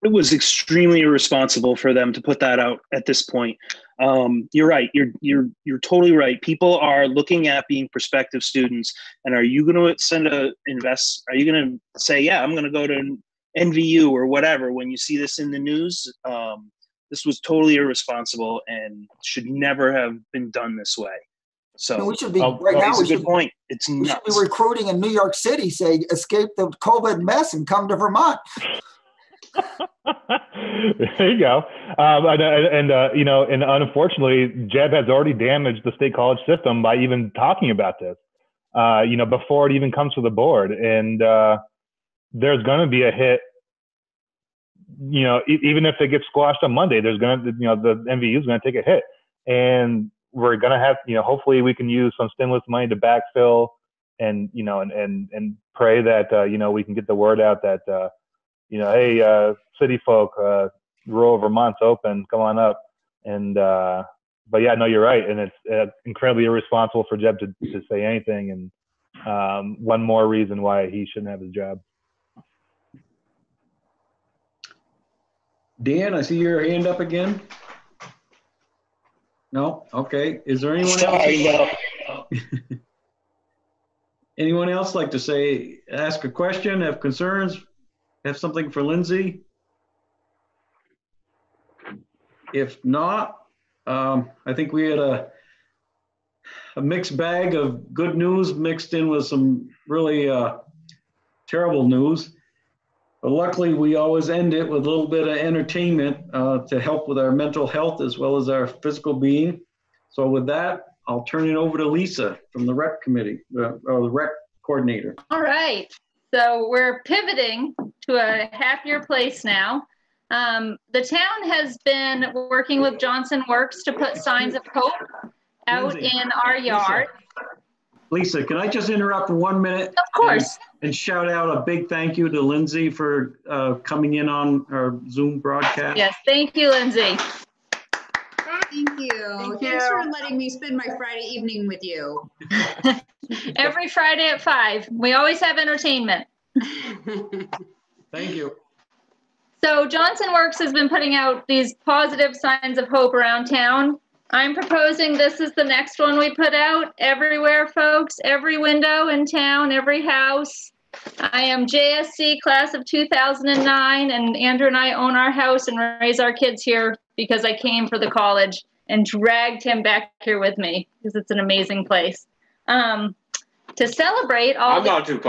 it was extremely irresponsible for them to put that out at this point. You're right. You're totally right. People are looking at being prospective students, and are you going to Are you going to say, yeah, I'm going to go to NVU or whatever, when you see this in the news? This was totally irresponsible and should never have been done this way. So no, we should be right now. It's a good point. It's nuts. We should be recruiting in New York City, say, escape the COVID mess and come to Vermont. There you go. You know, and unfortunately, Jeb has already damaged the state college system by even talking about this, you know, before it even comes to the board. And there's going to be a hit, you know, even if it gets squashed on Monday, there's going to, you know, the NVU is going to take a hit. And we're going to have, you know, hopefully we can use some stimulus money to backfill, and, you know, and pray that, you know, we can get the word out that, you know, hey, city folk, rural Vermont's open, come on up. And, but yeah, no, you're right. And it's incredibly irresponsible for Jeb to say anything. And one more reason why he shouldn't have his job. Dan, I see your hand up again. No? Okay. Is there anyone else? Anyone else like to say, ask a question, have concerns? Have something for Lindsay? If not, I think we had a mixed bag of good news mixed in with some really terrible news. But luckily, we always end it with a little bit of entertainment to help with our mental health as well as our physical being. So with that, I'll turn it over to Lisa from the rec committee, or the rec coordinator. All right. So we're pivoting to a happier place now. The town has been working with Johnson Works to put signs of hope out in our yard. Lisa, can I just interrupt for 1 minute? Of course. And shout out a big thank you to Lindsay for coming in on our Zoom broadcast. Yes, thank you, Lindsay. Thank you. Thanks for letting me spend my Friday evening with you. Every Friday at 5. We always have entertainment. Thank you. So Johnson Works has been putting out these positive signs of hope around town. I'm proposing this is the next one we put out everywhere, folks, every window in town, every house. I am JSC class of 2009, and Andrew and I own our house and raise our kids here because I came for the college and dragged him back here with me because it's an amazing place. To celebrate all to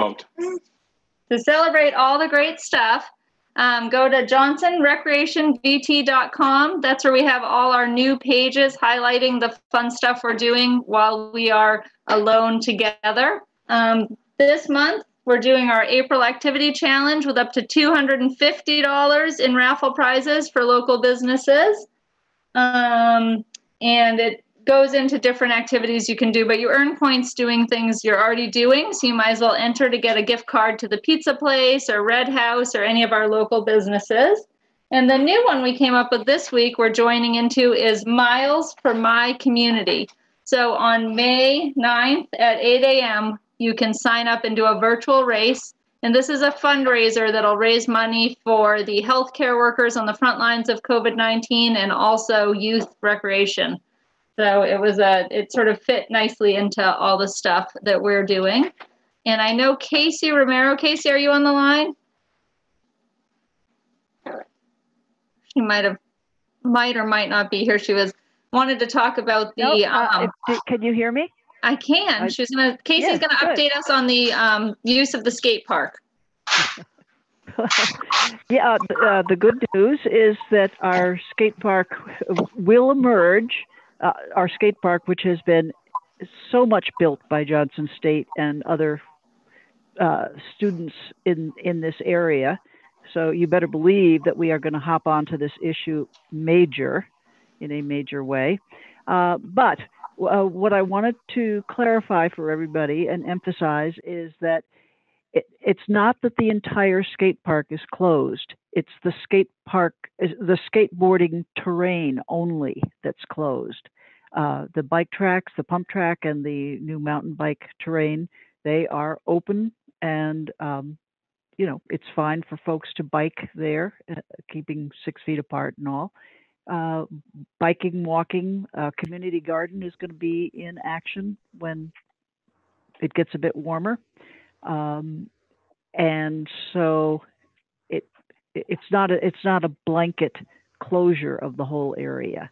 celebrate all the great stuff, go to johnsonrecreationvt.com. That's where we have all our new pages highlighting the fun stuff we're doing while we are alone together. This month, we're doing our April Activity Challenge with up to $250 in raffle prizes for local businesses. And it goes into different activities you can do, but you earn points doing things you're already doing. So you might as well enter to get a gift card to the pizza place or Red House or any of our local businesses. And the new one we came up with this week we're joining into is Miles for My Community. So on May 9th at 8 a.m., you can sign up and do a virtual race. And this is a fundraiser that'll raise money for the healthcare workers on the front lines of COVID-19 and also youth recreation. So it was it sort of fit nicely into all the stuff that we're doing. And I know Casey Romero. Casey, are you on the line? She might or might not be here. She wanted to talk about the. Nope, can you hear me? I can. Casey's gonna update us on the use of the skate park. Yeah, the good news is that our skate park will emerge. Our skate park, which has been so much built by Johnson State and other students in this area. So you better believe that we are going to hop onto this issue in a major way. But what I wanted to clarify for everybody and emphasize is that it's not that the entire skate park is closed. It's the skate park, the skateboarding terrain only that's closed. The bike tracks, the pump track, and the new mountain bike terrain, they are open, and it's fine for folks to bike there, keeping 6 feet apart and all. Biking, walking, community garden is going to be in action when it gets a bit warmer. And so it's not a blanket closure of the whole area.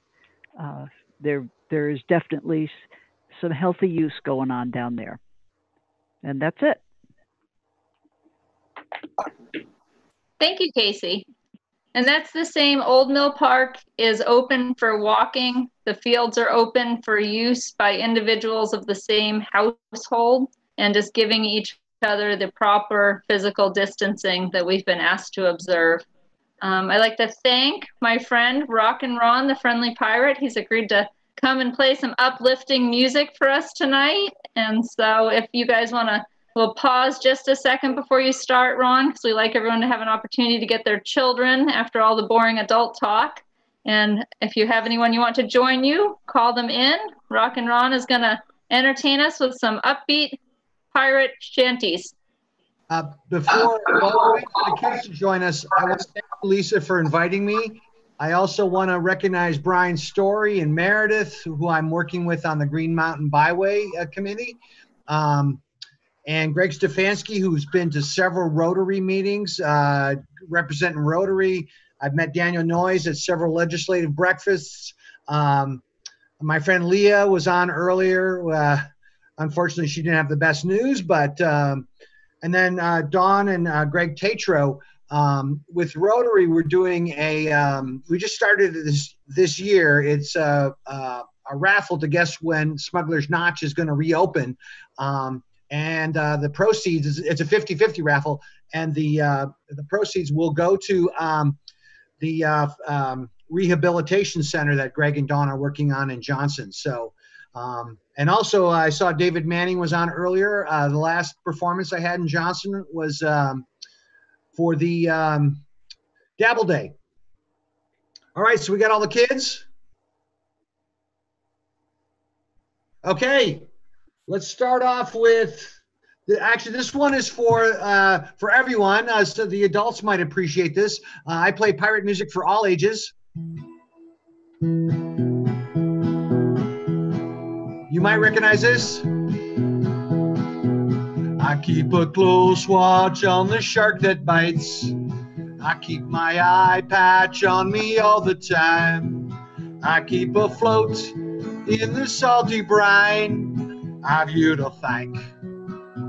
There is definitely some healthy use going on down there, and that's it. Thank you, Casey. And that's the same. Old Mill Park is open for walking. The fields are open for use by individuals of the same household, and just giving each other the proper physical distancing that we've been asked to observe. I'd like to thank my friend Rock and Ron, the Friendly Pirate. He's agreed to come and play some uplifting music for us tonight. And so if you guys want to, we'll pause just a second before you start, Ron, because we like everyone to have an opportunity to get their children after all the boring adult talk. And if you have anyone you want to join you, call them in. Rock and Ron is going to entertain us with some upbeat pirate shanties. Before we wait for the kids to join us, I want to thank Lisa for inviting me. I also want to recognize Brian Story and Meredith, who I'm working with on the Green Mountain Byway Committee, and Greg Stefanski, who's been to several Rotary meetings representing Rotary. I've met Daniel Noyes at several legislative breakfasts. My friend Leah was on earlier. Unfortunately, she didn't have the best news, but and then Dawn and Greg Tatro with Rotary, we're doing a we just started this year. It's a raffle to guess when Smuggler's Notch is going to reopen, and the proceeds it's a 50-50 raffle, and the proceeds will go to the rehabilitation center that Greg and Dawn are working on in Johnson. So. And also I saw David Manning was on earlier. The last performance I had in Johnson was for the Dabble Day. All right, so we got all the kids. Okay, let's start off with, actually this one is for everyone, so the adults might appreciate this. I play pirate music for all ages. You might recognize this. I keep a close watch on the shark that bites. I keep my eye patch on me all the time. I keep afloat in the salty brine. I've you to thank.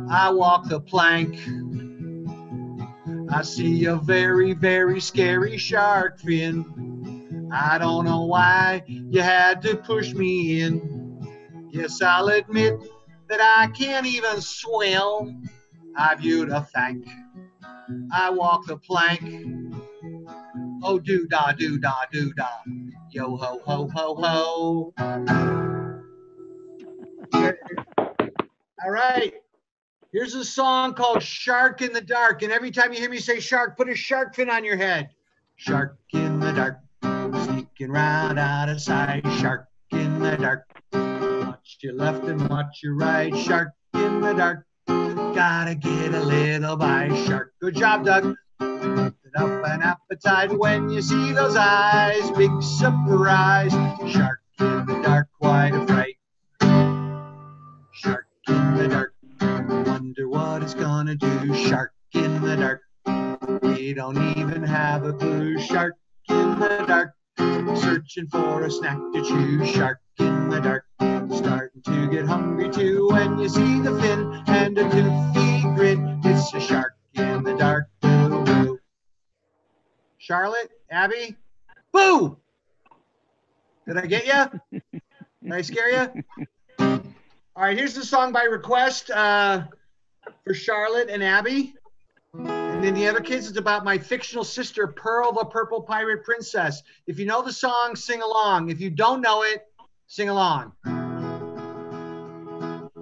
I walk the plank. I see a very, very scary shark fin. I don't know why you had to push me in. Yes, I'll admit that I can't even swim. I've you to thank. I walk the plank. Oh, do-da, do-da, do-da. Yo, ho, ho, ho, ho. All right. Here's a song called Shark in the Dark. And every time you hear me say shark, put a shark fin on your head. Shark in the dark, sneaking round out of sight. Shark in the dark, watch your left and watch your right. Shark in the dark, gotta get a little bite. Shark, good job, Doug. Lift up an appetite when you see those eyes. Big surprise. Shark in the dark, quite a fright. Shark in the dark, wonder what it's gonna do. Shark in the dark, we don't even have a clue. Shark in the dark, searching for a snack to chew. Shark in the dark, starting to get hungry too. When you see the fin and a toothy grin, it's a shark in the dark. Boo, boo. Charlotte, Abby, boo! Did I get you? Did I scare you? All right, here's the song by request for Charlotte and Abby. And then the other kids, it's about my fictional sister, Pearl, the Purple Pirate Princess. If you know the song, sing along. If you don't know it, sing along.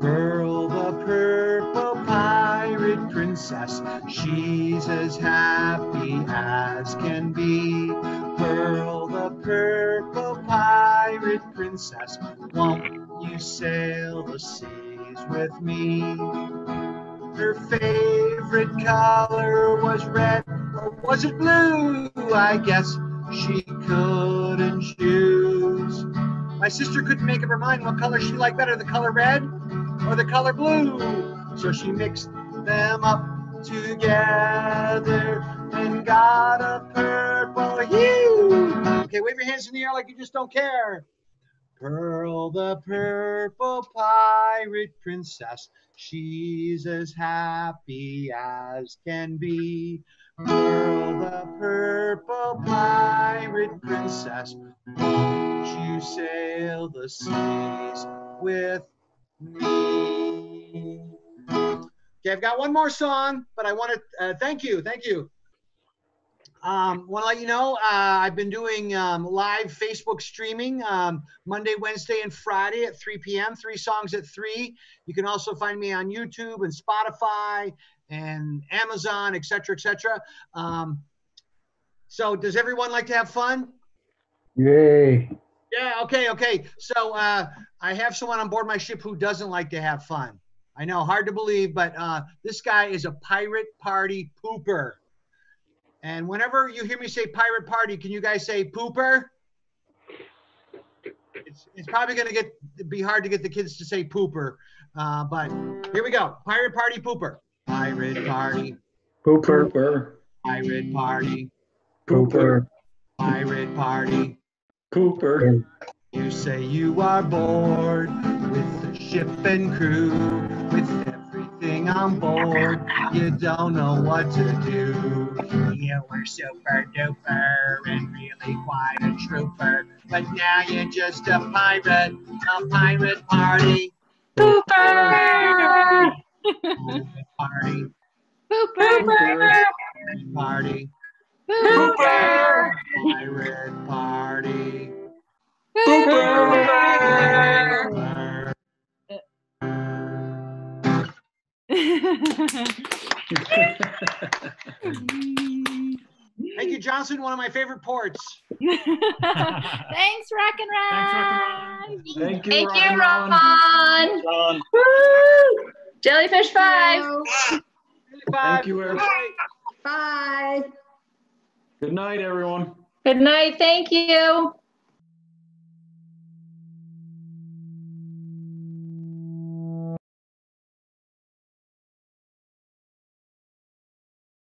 Pearl, the Purple Pirate Princess, she's as happy as can be. Pearl, the Purple Pirate Princess, won't you sail the seas with me? Her favorite color was red, or was it blue? I guess she couldn't choose. My sister couldn't make up her mind what color she liked better, the color red or the color blue. So she mixed them up together and got a purple hue. Okay, wave your hands in the air like you just don't care. Pearl, the Purple Pirate Princess, she's as happy as can be. Pearl, the Purple Pirate Princess, won't you sail the seas with me? Okay, I've got one more song, but I want to thank you. Want to let you know, I've been doing live Facebook streaming Monday, Wednesday, and Friday at 3 p.m., 3 songs at 3. You can also find me on YouTube and Spotify and Amazon, et cetera, et cetera. So does everyone like to have fun? Yay. Yeah, okay. So I have someone on board my ship who doesn't like to have fun. I know, hard to believe, but this guy is a pirate party pooper. And whenever you hear me say pirate party, can you guys say pooper? It's probably going to be hard to get the kids to say pooper, but here we go. Pirate party pooper. Pirate party. Pooper. Pooper. Pirate party. Pooper. Pirate party. Pooper. You say you are bored with the ship and crew, with everything on board, you don't know what to do. You were super duper and really quite a trooper, but now you're just a pirate party. Pooper! Party. Pooper! Party. Pooper! Pirate party. Pooper! Thank you, Johnson, one of my favorite ports. Thanks, Rock and Ron. Thank you, Ron. Woo! Jellyfish 5. Thank you, everyone. Bye. Good night, everyone. Good night. Thank you.